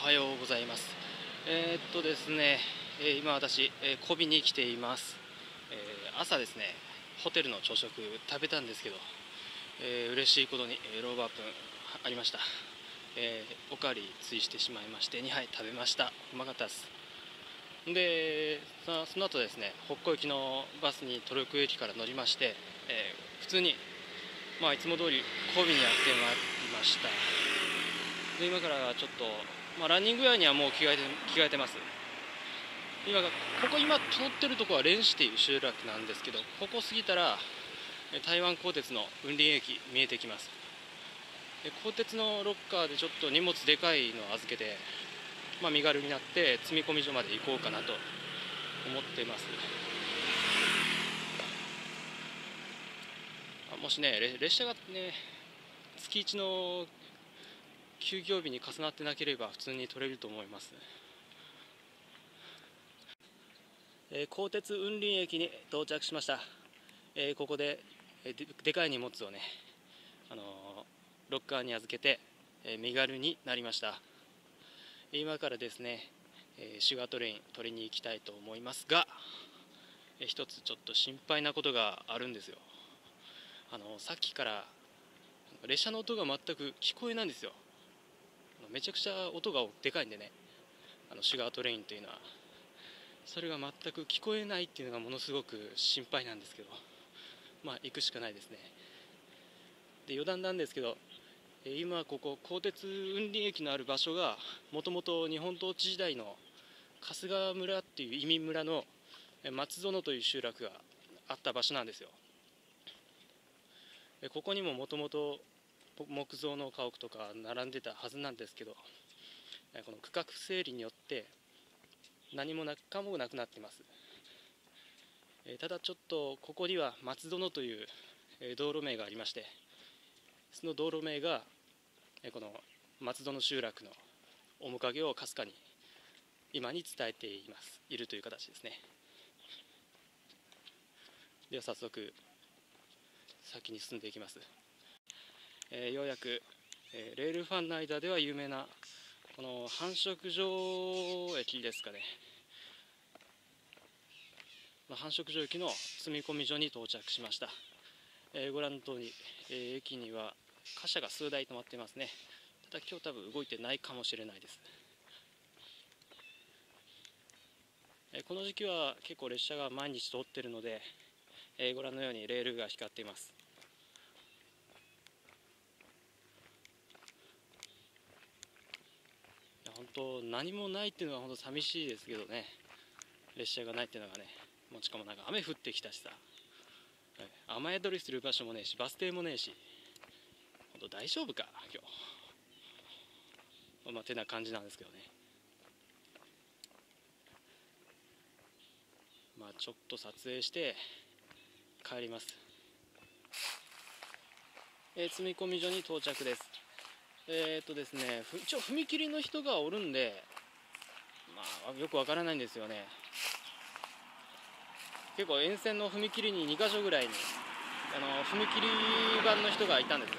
おはようございます。ですね、今私小美に来ています。朝ですね、ホテルの朝食食べたんですけど、嬉しいことにローバープンありました。おかわりついしてしまいまして2杯食べました。うまかったです。で、その後ですね、北港行きのバスにトルク駅から乗りまして、普通にまあいつも通り神戸にやってまいりました。で、今からちょっと、まあ、ランニングウェアにはもう着替えてます。今ここ今通ってるとこはレンシティ集落なんですけど、ここ過ぎたら台湾鋼鉄の雲林駅見えてきます。で、鋼鉄のロッカーでちょっと荷物でかいのを預けて、まあ、身軽になって積み込み所まで行こうかなと思っています。もしね、列車がね、月1の休業日に重なってなければ普通に取れると思います。鋼鉄雲林駅に到着しました。ここででかい荷物をね、ロッカーに預けて、身軽になりました。今からですね、シュガートレイン取りに行きたいと思いますが、一つちょっと心配なことがあるんですよ。さっきから列車の音が全く聞こえないんですよ。めちゃくちゃ音がでかいんでね、シュガートレインというのはそれが全く聞こえないっていうのがものすごく心配なんですけど、まあ行くしかないですね。で、余談なんですけど、今ここ鋼鉄雲林駅のある場所がもともと日本統治時代の春日村っていう移民村の松園という集落があった場所なんですよ。ここにももともと木造の家屋とか並んでたはずなんですけど、この区画整理によって何もかもなくなってます。ただちょっとここには松園という道路名がありまして、その道路名がこの松園集落の面影をかすかに今に伝えているという形ですね。では早速先に進んでいきます。ようやく、レールファンの間では有名なこの繁殖場駅ですかね、繁殖場駅の積み込み所に到着しました。ご覧の通り、駅には貨車が数台止まっていますね。ただ今日多分動いてないかもしれないです。この時期は結構列車が毎日通っているので、ご覧のようにレールが光っています。本当何もないっていうのは本当寂しいですけどね。列車がないっていうのがね、もうしかもなんか雨降ってきたしさ。雨宿りする場所もねえし、バス停もねえし、本当大丈夫か今日、まあてな感じなんですけどね。まあちょっと撮影して帰ります。積み込み所に到着です。ですね、一応踏切の人がおるんで、まあよくわからないんですよね。結構沿線の踏切に2か所ぐらいに踏切番の人がいたんです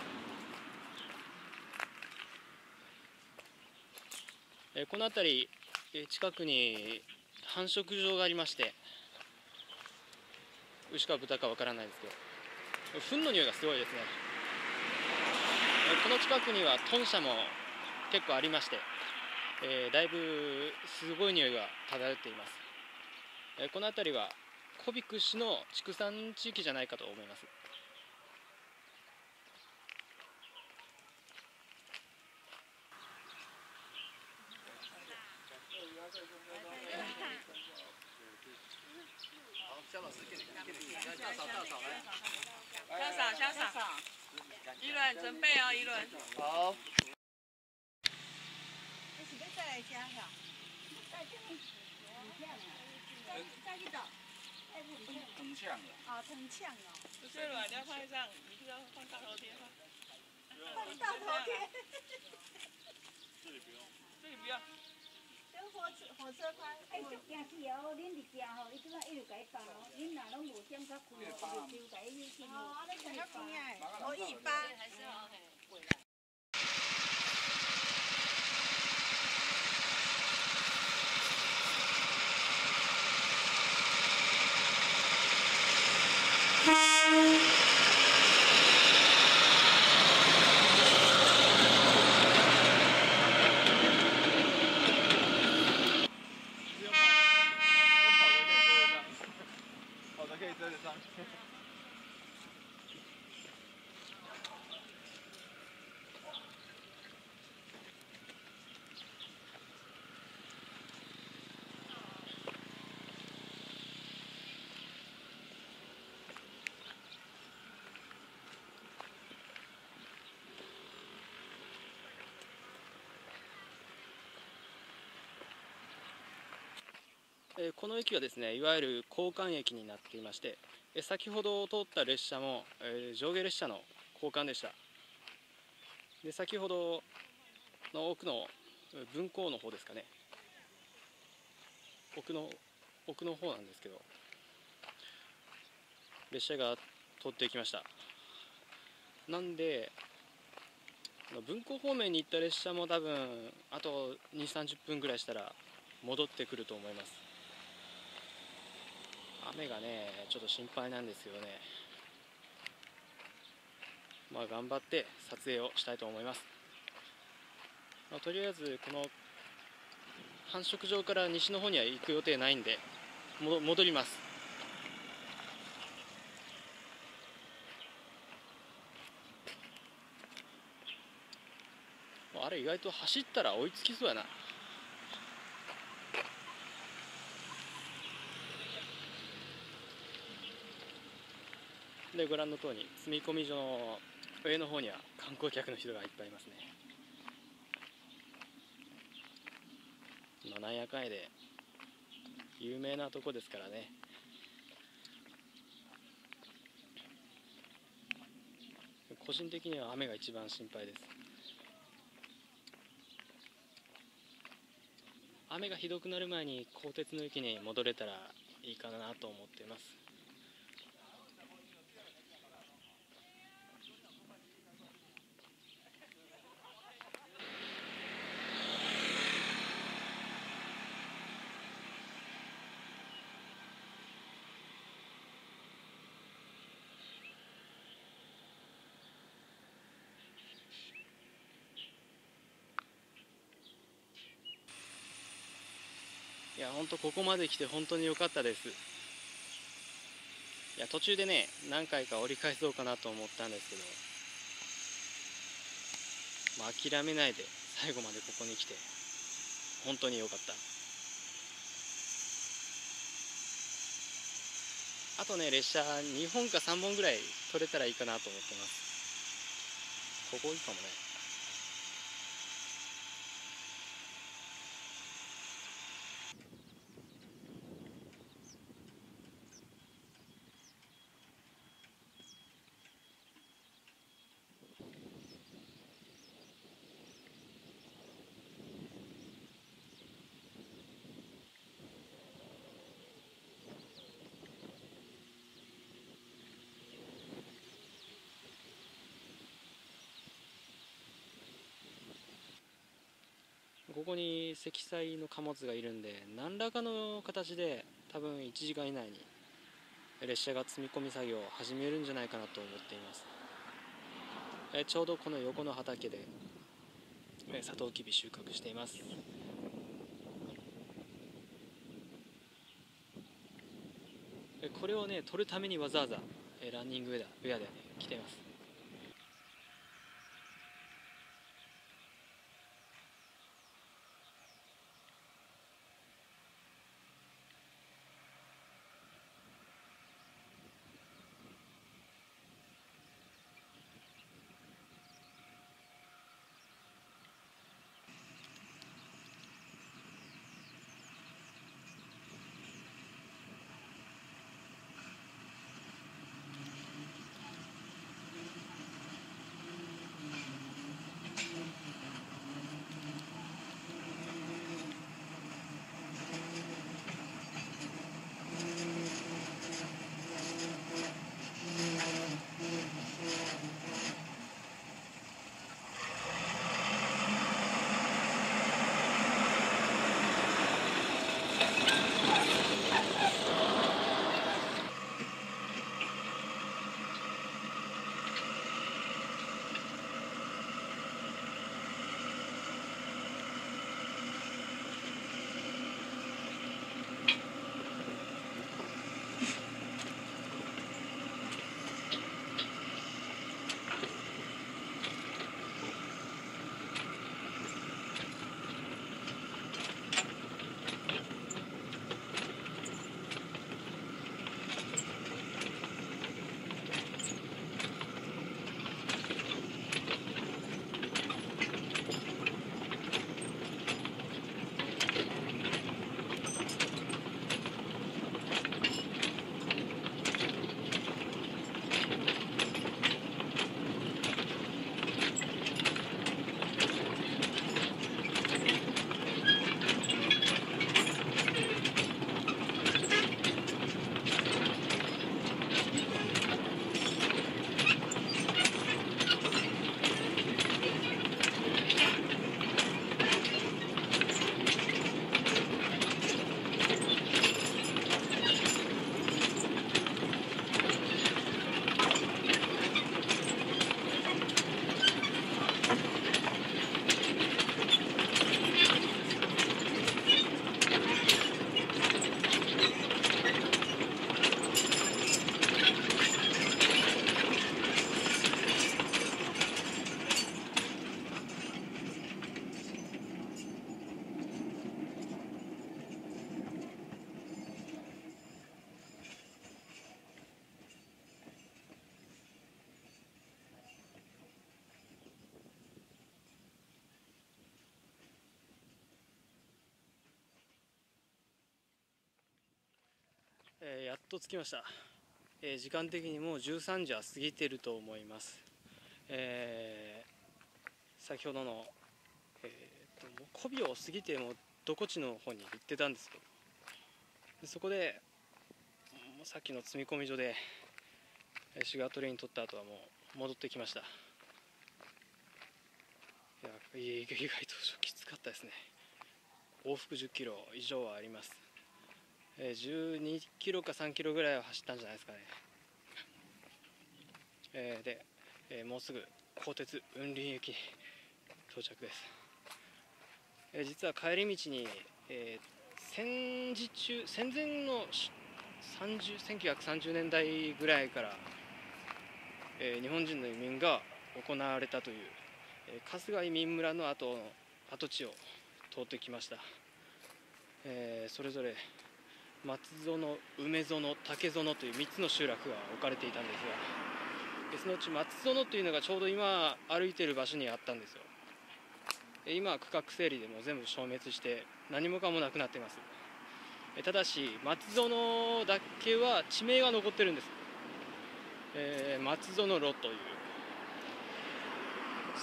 よ。この辺り、近くに繁殖場がありまして、牛か豚かわからないですけど、糞の匂いがすごいですね。この近くには豚舎も結構ありまして、だいぶすごい匂いが漂っています。この辺りは小比屈の畜産地域じゃないかと思います。この駅はですね、いわゆる交換駅になっていまして、先ほど通った列車も上下列車の交換でした。で、先ほどの奥の分校の方ですかね、奥の方なんですけど、列車が通っていきました。なんで分校方面に行った列車も多分あと 2,30 分ぐらいしたら戻ってくると思います。雨がねちょっと心配なんですよね。まあ頑張って撮影をしたいと思います。まあ、とりあえずこの繁殖場から西の方には行く予定ないんで戻ります。あれ意外と走ったら追いつきそうやな。で、ご覧の通り積込所の上の方には観光客の人がいっぱいいますね。なんやかんやで有名なとこですからね。個人的には雨が一番心配です。雨がひどくなる前に鋼鉄の駅に戻れたらいいかなと思っています。いや、本当ここまで来て本当に良かったです。いや、途中でね何回か折り返そうかなと思ったんですけど、まあ、諦めないで最後までここに来て本当に良かった。あとね、列車2本か3本ぐらい取れたらいいかなと思ってます。ここいいかもね。ここに積載の貨物がいるんで、何らかの形で多分1時間以内に列車が積み込み作業を始めるんじゃないかなと思っています。ちょうどこの横の畑でサトウキビ収穫しています。これをね取るためにわざわざランニングウェアで、ね、来ています。やっと着きました。時間的にもう13時は過ぎてると思います。先ほどの小尾を過ぎてもどこちの方に行ってたんですけど、でそこでもうさっきの積み込み所でシュガートレイン取った後はもう戻ってきました。意外ときつかったですね。往復10キロ以上はあります。12キロか3キロぐらいは走ったんじゃないですかね。で、もうすぐ甲鉄雲林駅に到着です。実は帰り道に、戦前の1930年代ぐらいから、日本人の移民が行われたという、春日移民村の跡地を通ってきました。それぞれ松園、梅園、竹園という3つの集落が置かれていたんですが、そのうち松園というのがちょうど今歩いている場所にあったんですよ。今は区画整理でもう全部消滅して何もかもなくなっています。ただし松園だけは地名が残ってるんです。松園路という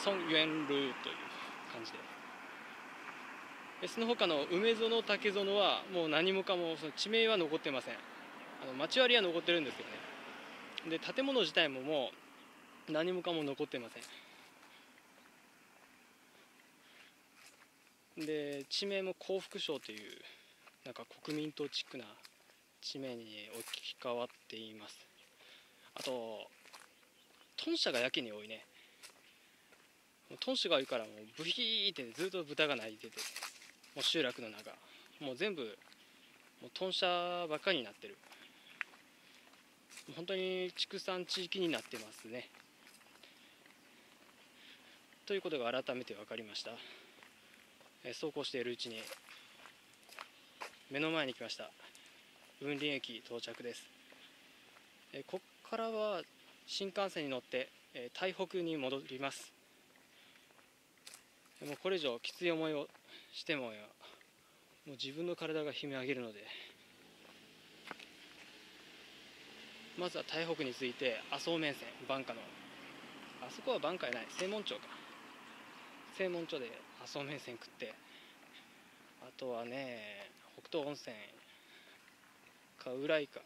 孫園路という感じで、その他の梅園、竹園はもう何もかもその地名は残ってません。町割は残ってるんですけどね。で建物自体ももう何もかも残ってません。で地名も幸福省というなんか国民党チックな地名に置き換わっています。あと豚舎がやけに多いね。豚舎が多いからもうブヒーってずっと豚が鳴いてて、もう集落の中もう全部もう豚舎ばっかりになってる。本当に畜産地域になってますね。ということが改めて分かりました。そうこうしているうちに目の前に来ました。雲林駅到着です。ここからは新幹線に乗って台北に戻ります。もうこれ以上きつい思いをしてももう自分の体が悲鳴を上げるので、まずは台北について麻生面線万華のあそこは万華やない正門町か、正門町で麻生面線食って、あとはね北東温泉か浦井か、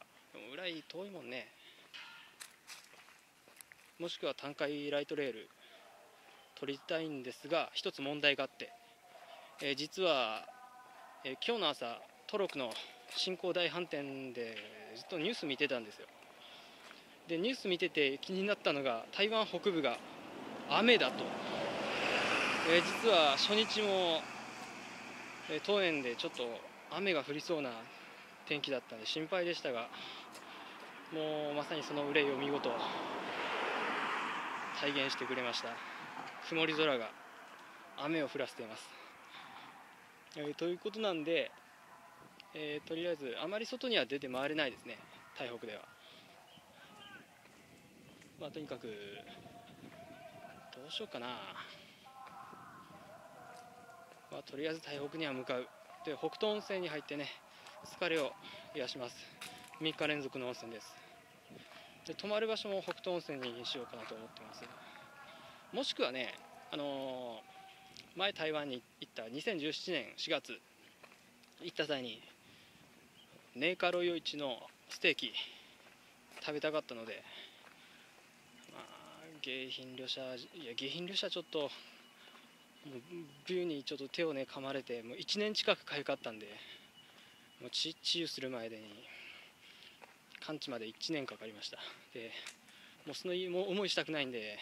浦井遠いもんね、もしくは単回ライトレール取りたいんですが、一つ問題があって、実は、今日の朝トロクの新興大飯店でずっとニュース見てたんですよ。でニュース見てて気になったのが台湾北部が雨だと。実は初日も当園でちょっと雨が降りそうな天気だったんで心配でしたが、もうまさにその憂いを見事体現してくれました。曇り空が雨を降らせています。ということなんで、とりあえずあまり外には出て回れないですね、台北では。まあとにかくどうしようかな。まあ、とりあえず台北には向かう。で北東温泉に入ってね疲れを癒します。3日連続の温泉です。で泊まる場所も北東温泉にしようかなと思ってます。もしくはね、前台湾に行った2017年4月行った際に寧夏路余市のステーキ食べたかったので、まあ迎賓旅社ちょっとビューにちょっと手をね噛まれてもう1年近くかゆかったんで、もう治癒する前でに完治まで1年かかりました。でもうその思いしたくないんで、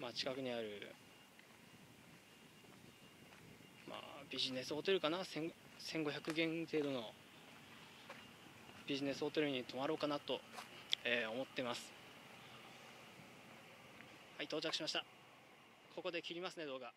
まあ近くにある、まあ、ビジネスホテルかな、1500元程度のビジネスホテルに泊まろうかなと、思ってます。はい、到着しました。ここで切りますね動画。